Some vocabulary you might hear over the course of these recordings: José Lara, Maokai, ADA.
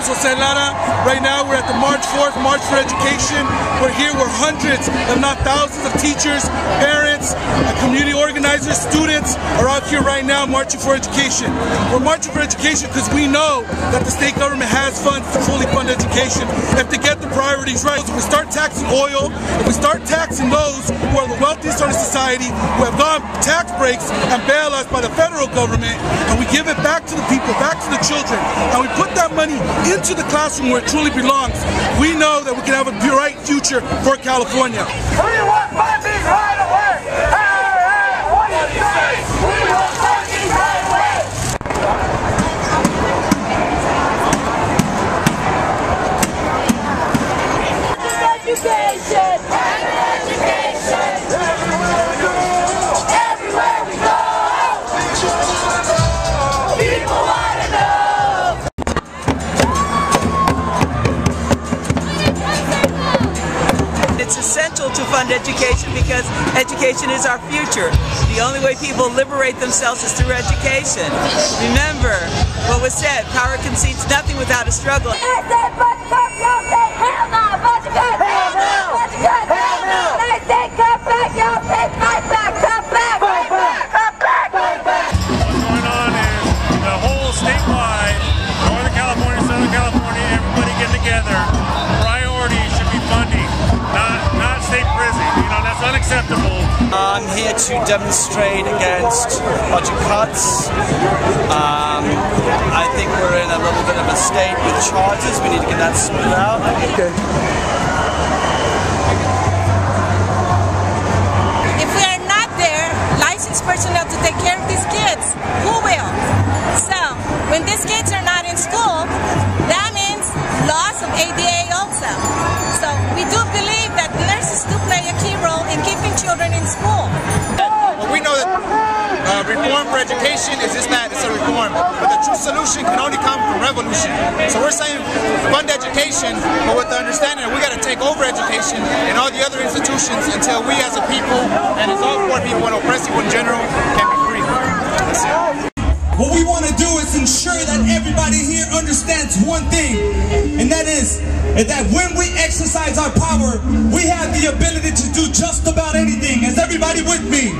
friend José Lara. Right now we're at the March 4th, March for Education. We're here where hundreds, if not thousands of teachers, parents, community organizers, students are out here right now marching for education. We're marching for education because we know that the state government has funds to fully fund education. If they get the priorities right, if we start taxing oil, if we start taxing those who are the wealthiest in our society, who have gotten tax breaks and bailouts by the federal government, and we give it back to the people, back to the children, and we put that money into the classroom where it truly belongs, we know that we can have a bright future for California. We want funding right away! Hey, what do you say? We want funding right away! Education! Education! Everywhere we go! People want to know! It's essential to fund education because education is our future. The only way people liberate themselves is through education. Remember what was said, power concedes nothing without a struggle. I'm here to demonstrate against budget cuts. I think we're in a little bit of a state with charges. We need to get that split out. Okay. If we are not there, licensed personnel to take care of these kids, who will? So, when these kids are not in school, that means loss of ADA also. So, we do believe that nurses do play a key role in keeping children in school. Well, we know that reform for education is just that, it's a reform. But the true solution can only come from revolution. So we're saying fund education, but with the understanding that we got to take over education and all the other institutions until we as a people, and as all poor people and oppressed people in general, can be free. That's it. What we want to do is ensure that everybody here understands one thing, and that is that when we exercise our power, we have the ability to do just about anything. Is everybody with me?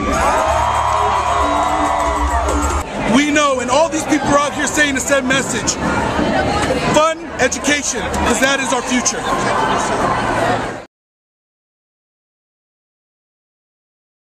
We know, and all these people are out here saying the same message. Fund education, because that is our future.